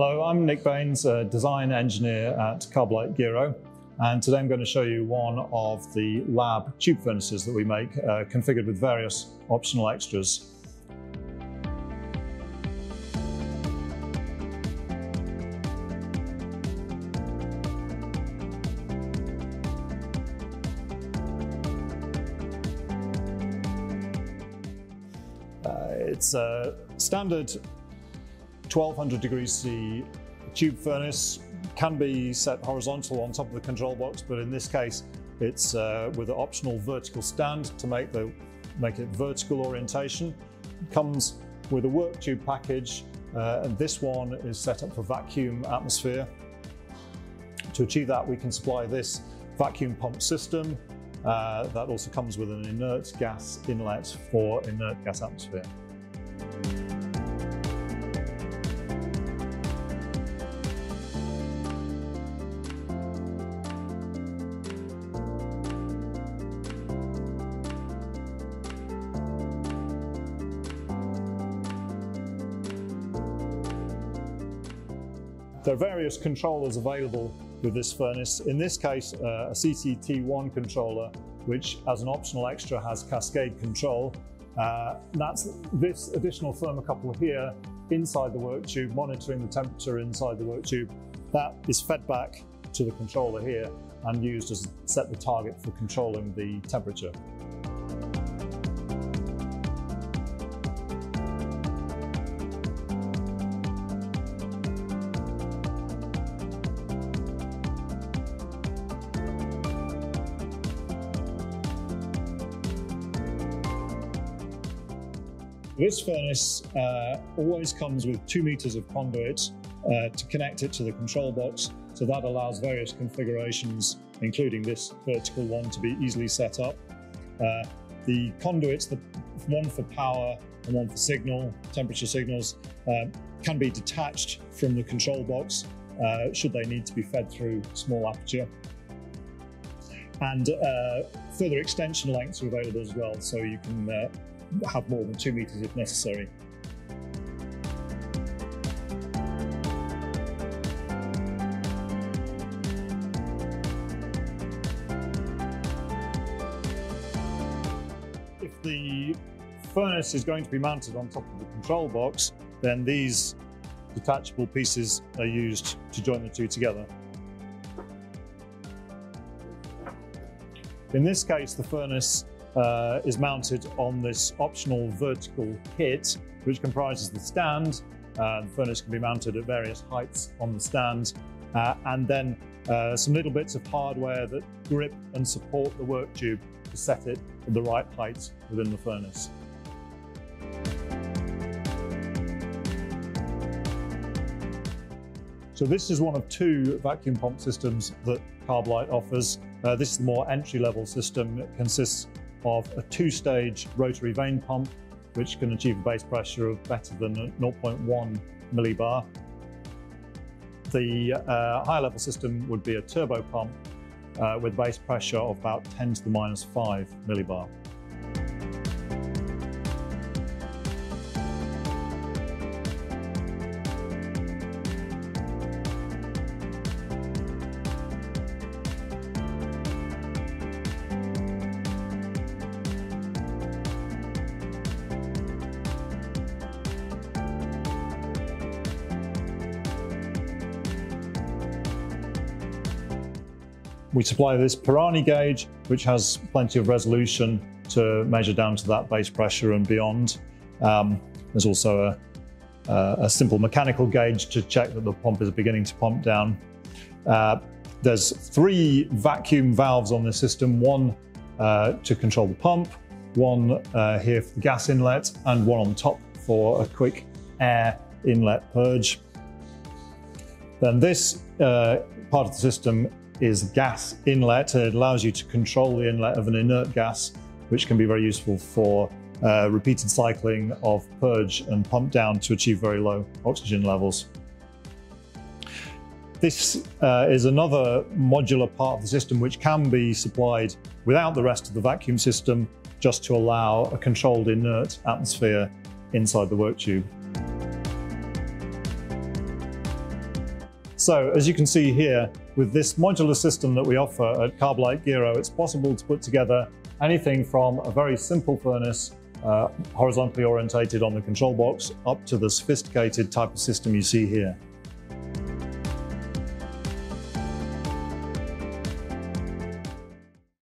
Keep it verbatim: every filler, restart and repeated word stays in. Hello, I'm Nick Baines, a design engineer at Carbolite Gero, and today I'm going to show you one of the lab tube furnaces that we make, uh, configured with various optional extras. Uh, it's a standard twelve hundred degrees C tube furnace, can be set horizontal on top of the control box, but in this case it's uh, with an optional vertical stand to make, the, make it vertical orientation. It comes with a work tube package, uh, and this one is set up for vacuum atmosphere. To achieve that, we can supply this vacuum pump system. Uh, that also comes with an inert gas inlet for inert gas atmosphere. There are various controllers available with this furnace. In this case, uh, a C C T one controller, which as an optional extra has cascade control. Uh, that's this additional thermocouple here inside the work tube, monitoring the temperature inside the work tube. That is fed back to the controller here and used as set the target for controlling the temperature. This furnace uh, always comes with two meters of conduit uh, to connect it to the control box, so that allows various configurations, including this vertical one, to be easily set up. Uh, the conduits, the one for power and one for signal, temperature signals, uh, can be detached from the control box uh, should they need to be fed through small aperture. And uh, further extension lengths are available as well, so you can uh, have more than two meters if necessary. If the furnace is going to be mounted on top of the control box, then these detachable pieces are used to join the two together. In this case, the furnace Uh, is mounted on this optional vertical kit, which comprises the stand. Uh, the furnace can be mounted at various heights on the stand, uh, and then uh, some little bits of hardware that grip and support the work tube to set it at the right height within the furnace. So this is one of two vacuum pump systems that Carbolite offers. Uh, this is the more entry-level system. It consists of a two-stage rotary vane pump, which can achieve a base pressure of better than zero point one millibar. The uh, higher level system would be a turbo pump uh, with base pressure of about ten to the minus five millibar. We supply this Pirani gauge, which has plenty of resolution to measure down to that base pressure and beyond. Um, there's also a, a simple mechanical gauge to check that the pump is beginning to pump down. Uh, there's three vacuum valves on this system, one uh, to control the pump, one uh, here for the gas inlet, and one on top for a quick air inlet purge. Then this uh, part of the system is gas inlet. It allows you to control the inlet of an inert gas, which can be very useful for uh, repeated cycling of purge and pump down to achieve very low oxygen levels. This uh, is another modular part of the system which can be supplied without the rest of the vacuum system, just to allow a controlled inert atmosphere inside the work tube. So as you can see here, with this modular system that we offer at Carbolite Gero, it's possible to put together anything from a very simple furnace, uh, horizontally orientated on the control box, up to the sophisticated type of system you see here.